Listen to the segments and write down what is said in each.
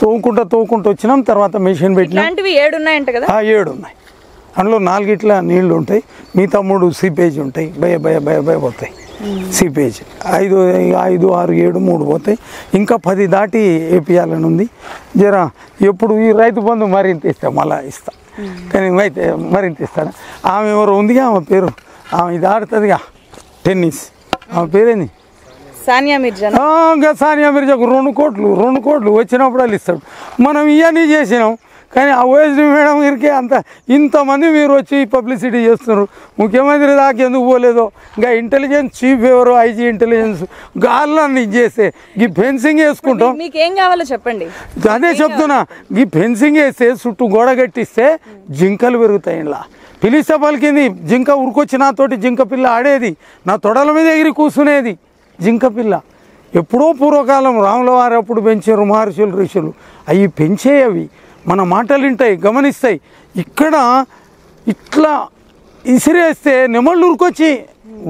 తోముకుంటా తోముకుంటూ వచ్చినాం తర్వాత మెషిన్ పెట్టినాం. ఇట్లాంటివి ఏడు ఉన్నాయంట కదా? ఆ ఏడు ఉన్నాయి. అందులో నాలుగిట్ల నీళ్లు ఉంటాయి, మిగతా మూడు సీపేజ్ ఉంటాయి. భయ భయ భయ భయ పోతాయి సీపేజ్. 5, 5, 6, 7, 3 పోతాయి. ఇంకా 10 దాటి ఏపీయాలని ఉంది. జరా ఎప్పుడు ఈ రైతు బంధు మరింత ఇస్తా, మళ్ళా ఇస్తా, కానీ అయితే మరింత ఇస్తాను. ఆమె ఎవరు ఉందిగా, ఆమె పేరు, ఆమె ఇది ఆడుతుందిగా టెన్నిస్, ఆమె పేరేంది? సానియా మిర్జా. ఇంకా సానియా మిర్జాకు 2 కోట్లు వచ్చినప్పుడల్లా ఇస్తాడు. మనం ఇవన్నీ చేసినాం, కానీ ఆ ఓఎస్డి మేడం గారికి అంత ఇంతమంది మీరు వచ్చి పబ్లిసిటీ చేస్తున్నారు, ముఖ్యమంత్రి దాకా ఎందుకు పోలేదో. ఇంకా ఇంటెలిజెన్స్ చీఫ్ ఎవరు, ఐజీ ఇంటెలిజెన్స్ గాళ్ళని చేస్తే ఈ ఫెన్సింగ్ వేసుకుంటాం. మీకు ఏం కావాలో చెప్పండి, అదే చెప్తున్నా. ఈ ఫెన్సింగ్ వేస్తే చుట్టూ గోడ కట్టిస్తే జింకలు పెరుగుతాయి. ఇలా పిలిస్తే పలికింది జింక ఉరికొచ్చి నాతోటి జింక పిల్ల ఆడేది, నా తొడల మీద ఎగిరి కూర్చునేది జింక పిల్ల. ఎప్పుడో పూర్వకాలం రాముల వారు అప్పుడు పెంచారు మహర్షులు ఋషులు, అవి పెంచేవి. మన మాటలు వింటాయి, గమనిస్తాయి. ఇక్కడ ఇట్లా ఇసిరేస్తే నెమళ్ళు ఉరికొచ్చి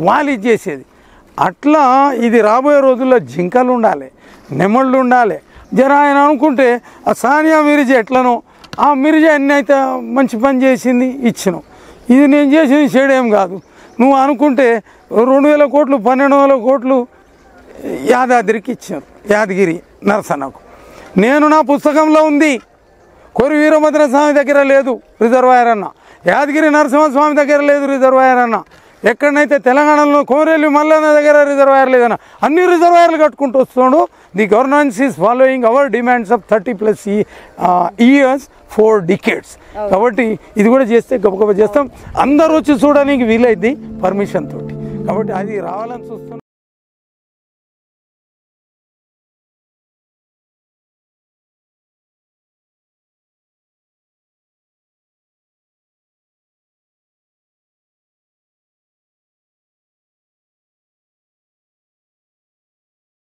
వాలి చేసేది. అట్లా ఇది రాబోయే రోజుల్లో జింకలు ఉండాలి, నెమళ్ళు ఉండాలి. జర ఆయన అనుకుంటే ఆ సానియా మిర్జా ఎట్లనో, ఆ మిర్జా ఎన్ని అయితే మంచి పని చేసింది ఇచ్చినాం, ఇది నేను చేసింది చేయడం కాదు. నువ్వు అనుకుంటే 2,000 కోట్లు 1,200 కోట్లు యాదాద్రికి ఇచ్చారు, యాదగిరి నరసన్నకు. నేను నా పుస్తకంలో ఉంది, కోరి వీరభద్రస్వామి దగ్గర లేదు రిజర్వాయర్ అన్న, యాదగిరి నరసింహస్వామి దగ్గర లేదు రిజర్వాయర్ అన్న, ఎక్కడనైతే తెలంగాణలో కోరెల్లి మల్లన్న దగ్గర రిజర్వాయర్ లేదన్న. అన్ని రిజర్వాయర్లు కట్టుకుంటూ వస్తున్నాడు. The governance is following our demands of 30+ years 4 decades. కాబట్టి ఇది కూడా చేస్తే గొప్ప గొప్ప చేస్తాం. అందరూ వచ్చి చూడడానికి వీలైద్ది పర్మిషన్ తోటి. కాబట్టి అది రావాలని చూస్తున్నాం.